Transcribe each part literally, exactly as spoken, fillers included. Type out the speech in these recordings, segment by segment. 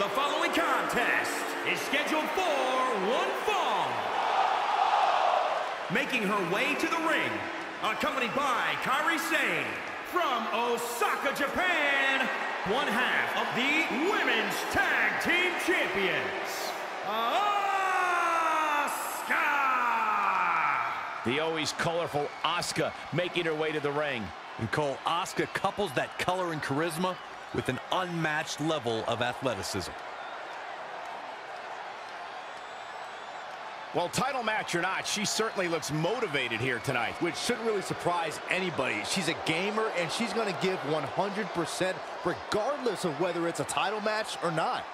The following contest is scheduled for one fall. Making her way to the ring, accompanied by Kairi Sane from Osaka, Japan, one half of the Women's Tag Team Champions, Asuka! The always colorful Asuka making her way to the ring. And Cole, Asuka couples that color and charisma with an unmatched level of athleticism. Well, title match or not, she certainly looks motivated here tonight, which shouldn't really surprise anybody. She's a gamer, and she's going to give one hundred percent regardless of whether it's a title match or not.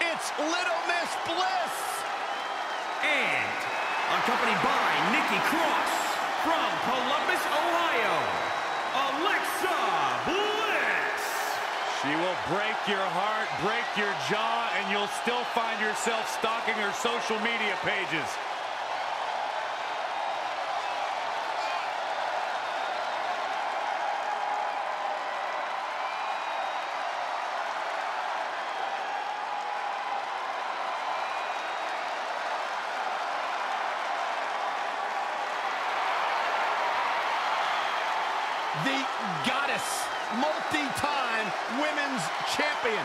It's Little Miss Bliss! And accompanied by Nikki Cross from Columbus, Ohio, Alexa Bliss! She will break your heart, break your jaw, and you'll still find yourself stalking her social media pages. The goddess, multi-time women's champion.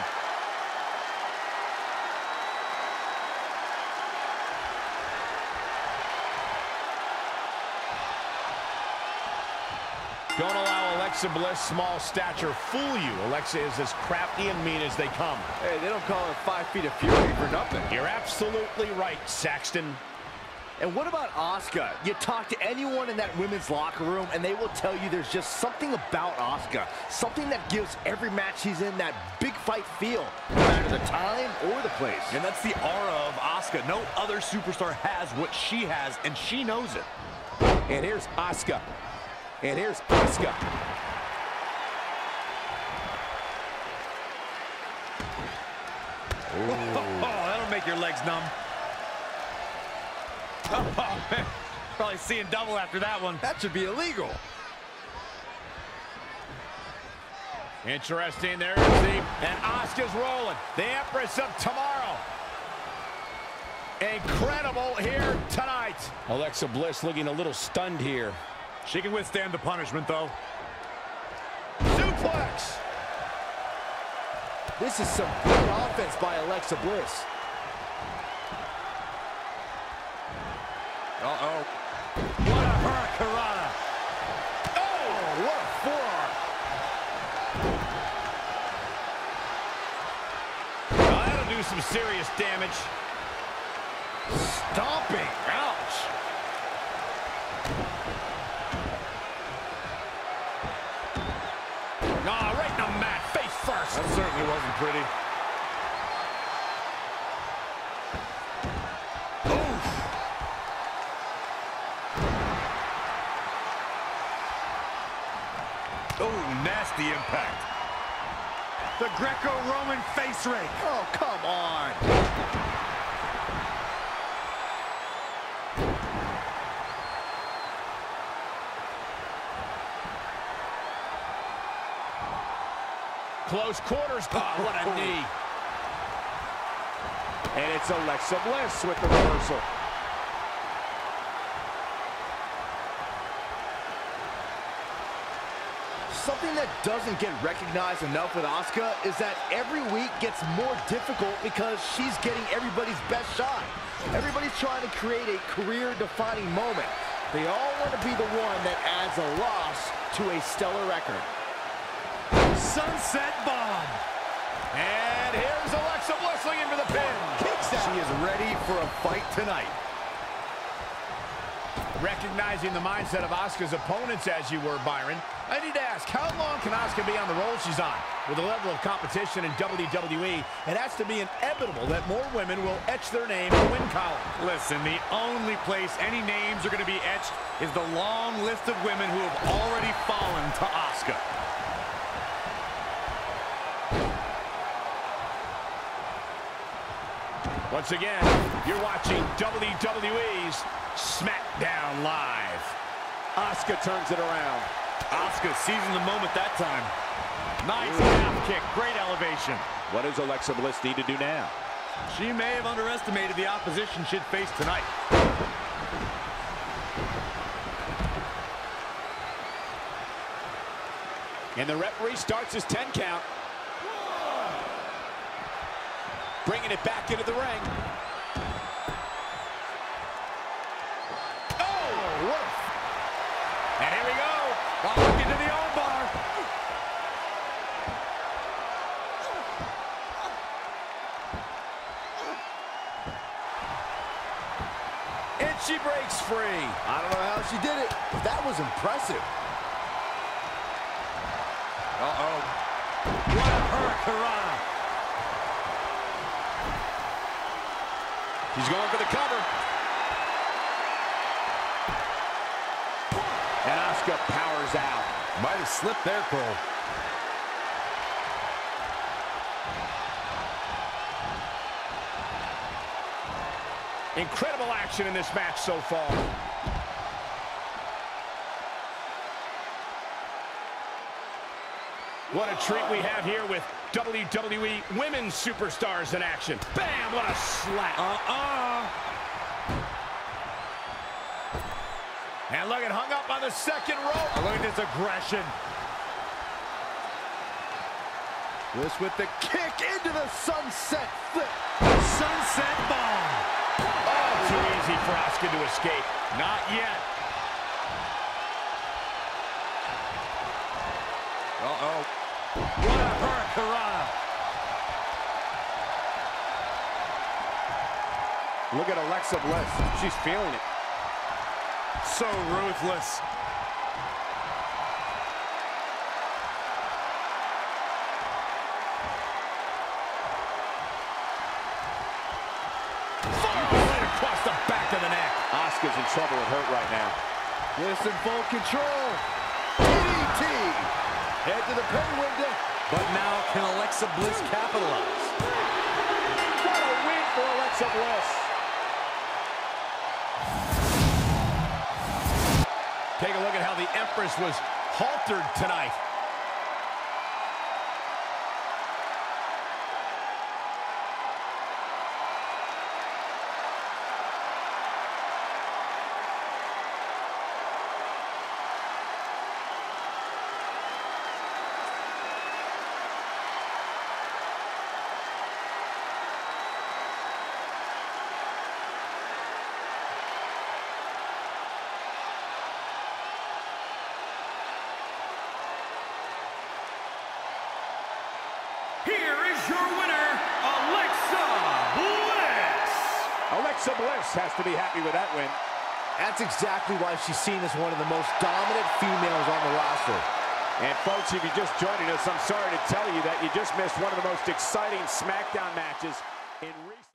Don't allow Alexa Bliss' small stature fool you. Alexa is as crafty and mean as they come. Hey, they don't call her five feet of fury for nothing. You're absolutely right, Saxton. And what about Asuka? You talk to anyone in that women's locker room, and they will tell you there's just something about Asuka, something that gives every match she's in that big fight feel, no matter the time or the place. And that's the aura of Asuka. No other superstar has what she has, and she knows it. And here's Asuka. And here's Asuka. Oh, that'll make your legs numb. Oh, man. Probably seeing double after that one. That should be illegal. Interesting there, you see. And Asuka's rolling. The Empress of Tomorrow. Incredible here tonight. Alexa Bliss looking a little stunned here. She can withstand the punishment, though. Suplex. This is some good offense by Alexa Bliss. Uh-oh. What a hurricanrana. Oh, what a forearm. Oh, that'll do some serious damage. Stomping. Ouch. Nah, oh, right in the mat, face first. That certainly wasn't pretty. The impact. The Greco-Roman face rake. Oh, come on. Close quarters. Oh, what a knee. And it's Alexa Bliss with the reversal. Something that doesn't get recognized enough with Asuka is that every week gets more difficult because she's getting everybody's best shot. Everybody's trying to create a career-defining moment. They all want to be the one that adds a loss to a stellar record. Sunset bomb. And here's Alexa Bliss looking for the pin. Kicks out. She is ready for a fight tonight. Recognizing the mindset of Asuka's opponents as you were, Byron, I need to ask, how long can Asuka be on the roll she's on? With the level of competition in W W E, it has to be inevitable that more women will etch their name in the win column. Listen, the only place any names are going to be etched is the long list of women who have already fallen to Asuka. Once again, you're watching W W E's SmackDown Live. Asuka turns it around. Asuka seizing the moment that time. Nice half kick, great elevation. What does Alexa Bliss need to do now? She may have underestimated the opposition she'd face tonight. And the referee starts his ten count. Bringing it back into the ring. Oh, woof. And here we go. Locked into the arm bar. And she breaks free. I don't know how she did it, but that was impressive. Uh-oh. What a hurricanrana. He's going for the cover. And Asuka powers out. Might have slipped there, Cole. Incredible action in this match so far. What a treat we have here with W W E Women's Superstars in action. Bam, what a slap. Uh-uh. And look, it hung up on the second rope. Look at this aggression. This with the kick into the sunset flip. Sunset bomb. Oh, too easy for Asuka to escape. Not yet. Uh-oh. What a hurricanrana. Look at Alexa Bliss. She's feeling it. So ruthless. Far right across the back of the neck. Asuka's in trouble and hurt right now. Bliss in full control. D D T. Head to the pin window. But now can Alexa Bliss capitalize? What a win for Alexa Bliss. Take a look at how the Empress was haltered tonight. Here is your winner, Alexa Bliss. Alexa Bliss has to be happy with that win. That's exactly why she's seen as one of the most dominant females on the roster. And folks, if you're just joining us, I'm sorry to tell you that you just missed one of the most exciting SmackDown matches in recent...